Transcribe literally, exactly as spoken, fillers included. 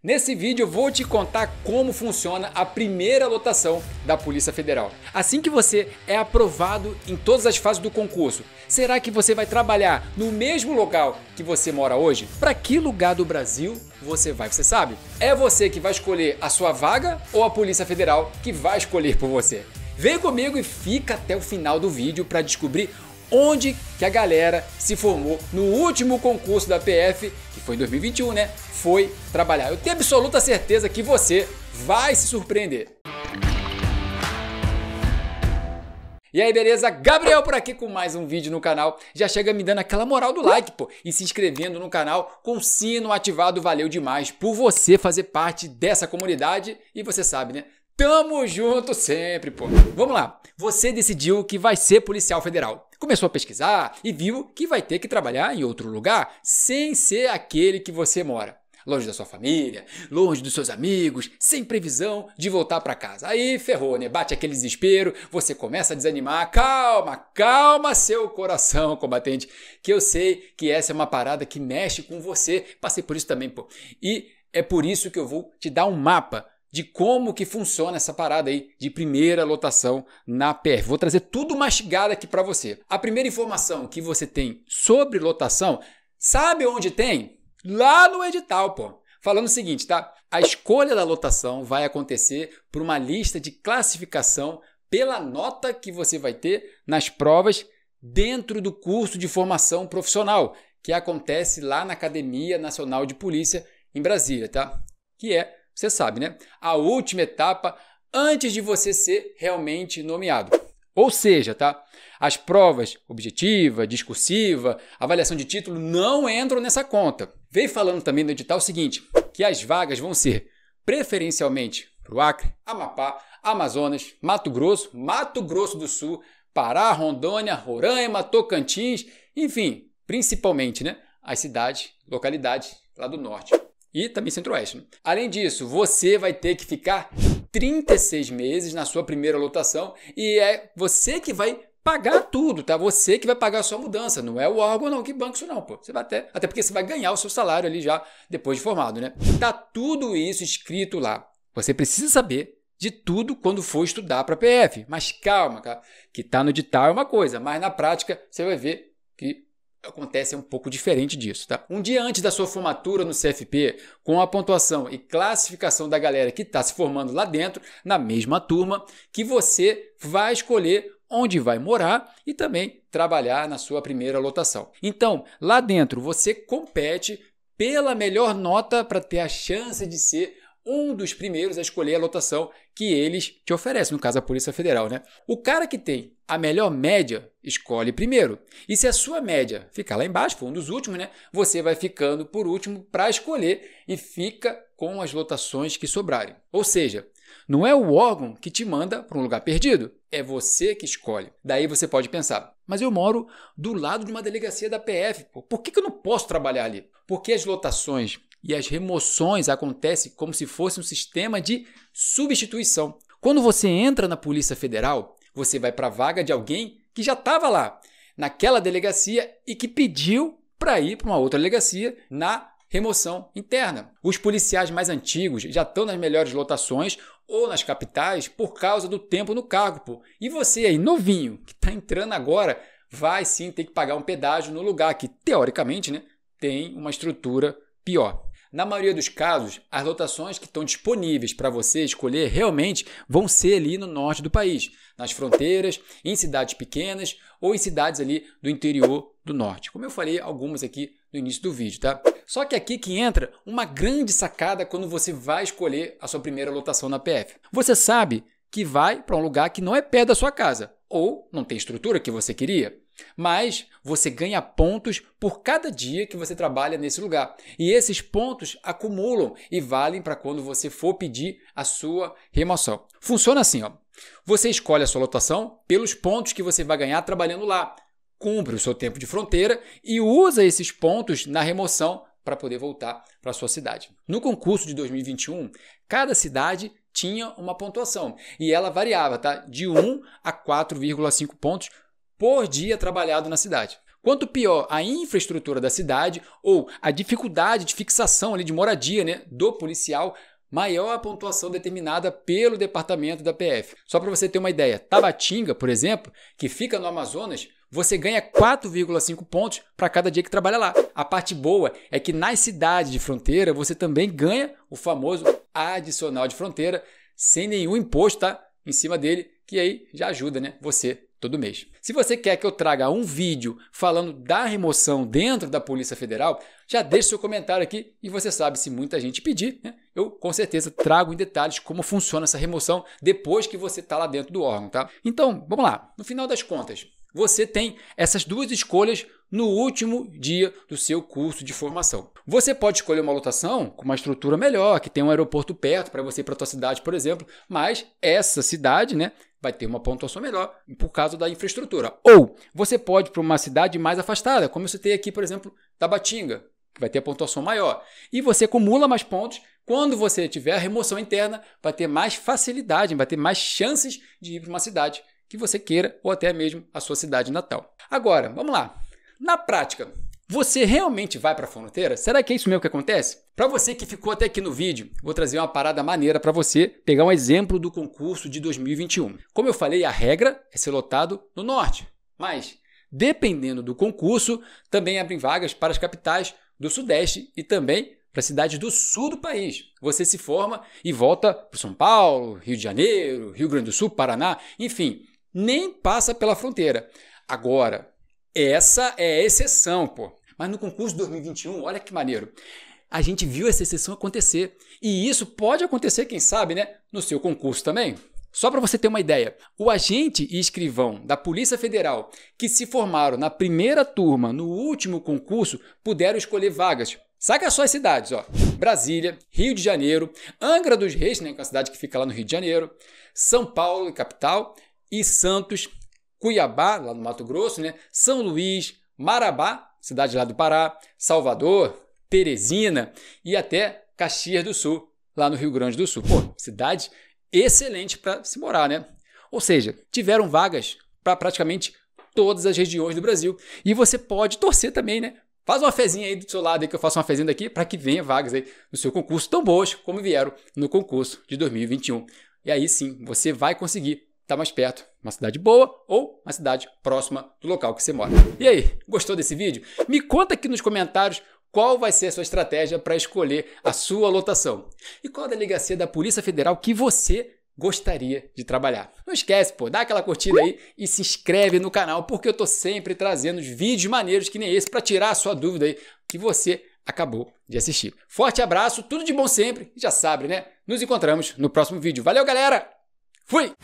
Nesse vídeo eu vou te contar como funciona a primeira lotação da Polícia Federal. Assim que você é aprovado em todas as fases do concurso, será que você vai trabalhar no mesmo local que você mora hoje? Para que lugar do Brasil você vai, você sabe? É você que vai escolher a sua vaga ou a Polícia Federal que vai escolher por você? Vem comigo e fica até o final do vídeo para descobrir onde que a galera se formou no último concurso da P F, que foi em dois mil e vinte e um, né? Foi trabalhar. Eu tenho absoluta certeza que você vai se surpreender. E aí, beleza? Gabriel por aqui com mais um vídeo no canal. Já chega me dando aquela moral do like, pô, e se inscrevendo no canal com o sino ativado. Valeu demais por você fazer parte dessa comunidade e você sabe, né? Tamo junto sempre, pô. Vamos lá. Você decidiu que vai ser policial federal. Começou a pesquisar e viu que vai ter que trabalhar em outro lugar sem ser aquele que você mora. Longe da sua família, longe dos seus amigos, sem previsão de voltar para casa. Aí ferrou, né? Bate aquele desespero, você começa a desanimar. Calma, calma seu coração, combatente, que eu sei que essa é uma parada que mexe com você. Passei por isso também, pô. E é por isso que eu vou te dar um mapa de como que funciona essa parada aí de primeira lotação na P F. Vou trazer tudo mastigado aqui para você. A primeira informação que você tem sobre lotação, sabe onde tem? Lá no edital, pô. Falando o seguinte, tá? A escolha da lotação vai acontecer por uma lista de classificação pela nota que você vai ter nas provas dentro do curso de formação profissional, que acontece lá na Academia Nacional de Polícia em Brasília, tá? Que é, você sabe, né? A última etapa antes de você ser realmente nomeado. Ou seja, tá? As provas objetiva, discursiva, avaliação de título não entram nessa conta. Vem falando também no edital o seguinte, que as vagas vão ser preferencialmente para o Acre, Amapá, Amazonas, Mato Grosso, Mato Grosso do Sul, Pará, Rondônia, Roraima, Tocantins, enfim, principalmente, né? As cidades, localidades lá do norte. E também centro-oeste. Né? Além disso, você vai ter que ficar trinta e seis meses na sua primeira lotação e é você que vai pagar tudo, tá? Você que vai pagar a sua mudança, não é o órgão não, que banco isso não, pô. Você vai até, até porque você vai ganhar o seu salário ali já depois de formado, né? Tá tudo isso escrito lá. Você precisa saber de tudo quando for estudar para P F, mas calma, cara, que tá no edital é uma coisa, mas na prática você vai ver que acontece um pouco diferente disso, tá? Um dia antes da sua formatura no C F P, com a pontuação e classificação da galera que está se formando lá dentro, na mesma turma, que você vai escolher onde vai morar e também trabalhar na sua primeira lotação. Então, lá dentro você compete pela melhor nota para ter a chance de ser um dos primeiros a escolher a lotação que eles te oferecem, no caso a Polícia Federal, né? O cara que tem a melhor média escolhe primeiro. E se a sua média ficar lá embaixo, for um dos últimos, né? Você vai ficando por último para escolher e fica com as lotações que sobrarem. Ou seja, não é o órgão que te manda para um lugar perdido, é você que escolhe. Daí você pode pensar, mas eu moro do lado de uma delegacia da P F, pô. Por que que eu não posso trabalhar ali? Porque as lotações e as remoções acontecem como se fosse um sistema de substituição. Quando você entra na Polícia Federal, você vai para a vaga de alguém que já estava lá, naquela delegacia e que pediu para ir para uma outra delegacia na remoção interna. Os policiais mais antigos já estão nas melhores lotações ou nas capitais por causa do tempo no cargo, pô. E você aí, novinho, que está entrando agora, vai sim ter que pagar um pedágio no lugar que, teoricamente, né, tem uma estrutura pior. Na maioria dos casos, as lotações que estão disponíveis para você escolher realmente vão ser ali no norte do país, nas fronteiras, em cidades pequenas ou em cidades ali do interior do norte. Como eu falei algumas aqui no início do vídeo, tá? Só que aqui que entra uma grande sacada quando você vai escolher a sua primeira lotação na P F. Você sabe que vai para um lugar que não é perto da sua casa ou não tem estrutura que você queria. Mas você ganha pontos por cada dia que você trabalha nesse lugar. E esses pontos acumulam e valem para quando você for pedir a sua remoção. Funciona assim, ó. Você escolhe a sua lotação pelos pontos que você vai ganhar trabalhando lá. Cumpre o seu tempo de fronteira e usa esses pontos na remoção para poder voltar para a sua cidade. No concurso de dois mil e vinte e um, cada cidade tinha uma pontuação. E ela variava, tá? De um a quatro vírgula cinco pontos por dia trabalhado na cidade. Quanto pior a infraestrutura da cidade ou a dificuldade de fixação ali de moradia, né, do policial, maior a pontuação determinada pelo departamento da P F. Só para você ter uma ideia, Tabatinga, por exemplo, que fica no Amazonas, você ganha quatro vírgula cinco pontos para cada dia que trabalha lá. A parte boa é que nas cidades de fronteira você também ganha o famoso adicional de fronteira, sem nenhum imposto, tá, em cima dele, que aí já ajuda, né, você todo mês. Se você quer que eu traga um vídeo falando da remoção dentro da Polícia Federal, já deixa seu comentário aqui e você sabe, se muita gente pedir, né, eu com certeza trago em detalhes como funciona essa remoção depois que você está lá dentro do órgão, tá? Então, vamos lá. No final das contas, você tem essas duas escolhas no último dia do seu curso de formação. Você pode escolher uma lotação com uma estrutura melhor, que tem um aeroporto perto para você ir para a sua cidade, por exemplo, mas essa cidade, né, vai ter uma pontuação melhor por causa da infraestrutura. Ou você pode ir para uma cidade mais afastada, como eu citei aqui, por exemplo, Tabatinga, que vai ter a pontuação maior. E você acumula mais pontos quando você tiver a remoção interna, vai ter mais facilidade, vai ter mais chances de ir para uma cidade que você queira ou até mesmo a sua cidade natal. Agora, vamos lá. Na prática, você realmente vai para a fronteira? Será que é isso mesmo que acontece? Para você que ficou até aqui no vídeo, vou trazer uma parada maneira para você, pegar um exemplo do concurso de dois mil e vinte e um. Como eu falei, a regra é ser lotado no norte, mas dependendo do concurso, também abrem vagas para as capitais do Sudeste e também para cidades do sul do país. Você se forma e volta para São Paulo, Rio de Janeiro, Rio Grande do Sul, Paraná, enfim, nem passa pela fronteira. Agora, essa é a exceção, pô. Mas no concurso de dois mil e vinte e um, olha que maneiro, a gente viu essa exceção acontecer. E isso pode acontecer, quem sabe, né, no seu concurso também. Só para você ter uma ideia, o agente e escrivão da Polícia Federal que se formaram na primeira turma no último concurso puderam escolher vagas. Saca só as cidades, ó. Brasília, Rio de Janeiro, Angra dos Reis, né, que é uma cidade que fica lá no Rio de Janeiro, São Paulo, capital, e Santos, Cuiabá, lá no Mato Grosso, né, São Luís, Marabá, cidade lá do Pará, Salvador, Teresina e até Caxias do Sul, lá no Rio Grande do Sul. Pô, cidade excelente para se morar, né? Ou seja, tiveram vagas para praticamente todas as regiões do Brasil. E você pode torcer também, né? Faz uma fezinha aí do seu lado, aí que eu faço uma fezinha daqui, para que venha vagas aí no seu concurso, tão boas como vieram no concurso de dois mil e vinte e um. E aí sim, você vai conseguir estar mais perto, uma cidade boa ou uma cidade próxima do local que você mora. E aí, gostou desse vídeo? Me conta aqui nos comentários qual vai ser a sua estratégia para escolher a sua lotação. E qual a delegacia da Polícia Federal que você gostaria de trabalhar? Não esquece, pô, dá aquela curtida aí e se inscreve no canal, porque eu tô sempre trazendo vídeos maneiros que nem esse para tirar a sua dúvida aí que você acabou de assistir. Forte abraço, tudo de bom sempre, já sabe, né? Nos encontramos no próximo vídeo. Valeu, galera! Fui!